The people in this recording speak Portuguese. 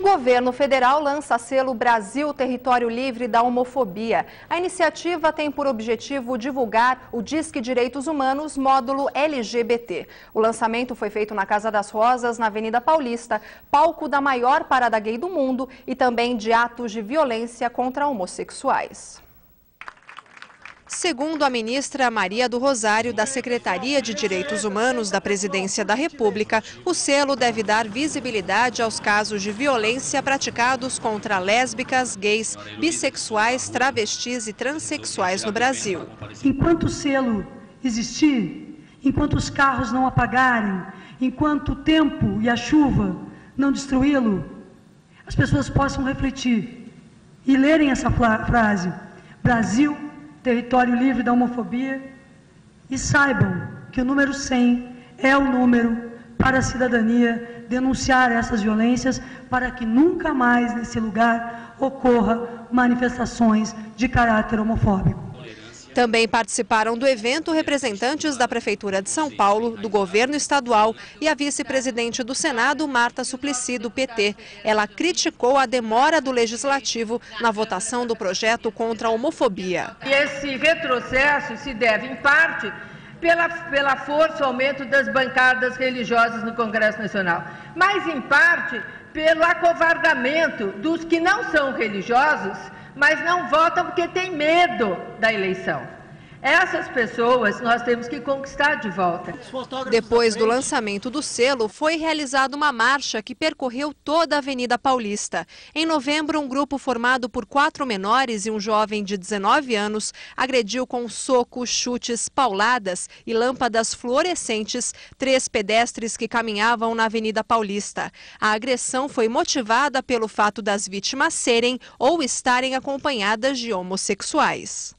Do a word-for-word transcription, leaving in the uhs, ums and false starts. Governo federal lança selo Brasil Território Livre da Homofobia. A iniciativa tem por objetivo divulgar o Disque Direitos Humanos, módulo L G B T. O lançamento foi feito na Casa das Rosas, na Avenida Paulista, palco da maior parada gay do mundo e também de atos de violência contra homossexuais. Segundo a ministra Maria do Rosário, da Secretaria de Direitos Humanos da Presidência da República, o selo deve dar visibilidade aos casos de violência praticados contra lésbicas, gays, bissexuais, travestis e transexuais no Brasil. Enquanto o selo existir, enquanto os carros não apagarem, enquanto o tempo e a chuva não destruí-lo, as pessoas possam refletir e lerem essa frase, Brasil Território Livre da Homofobia, e saibam que o número cem é o número para a cidadania denunciar essas violências, para que nunca mais nesse lugar ocorra manifestações de caráter homofóbico. Também participaram do evento representantes da Prefeitura de São Paulo, do governo estadual e a vice-presidente do Senado, Marta Suplicy, do P T. Ela criticou a demora do Legislativo na votação do projeto contra a homofobia. E esse retrocesso se deve, em parte, pela, pela força, aumento das bancadas religiosas no Congresso Nacional, mas, em parte, pelo acovardamento dos que não são religiosos, mas não votam porque tem medo da eleição. Essas pessoas nós temos que conquistar de volta. Depois do lançamento do selo, foi realizada uma marcha que percorreu toda a Avenida Paulista. Em novembro, um grupo formado por quatro menores e um jovem de dezenove anos agrediu com socos, chutes, pauladas e lâmpadas fluorescentes três pedestres que caminhavam na Avenida Paulista. A agressão foi motivada pelo fato das vítimas serem ou estarem acompanhadas de homossexuais.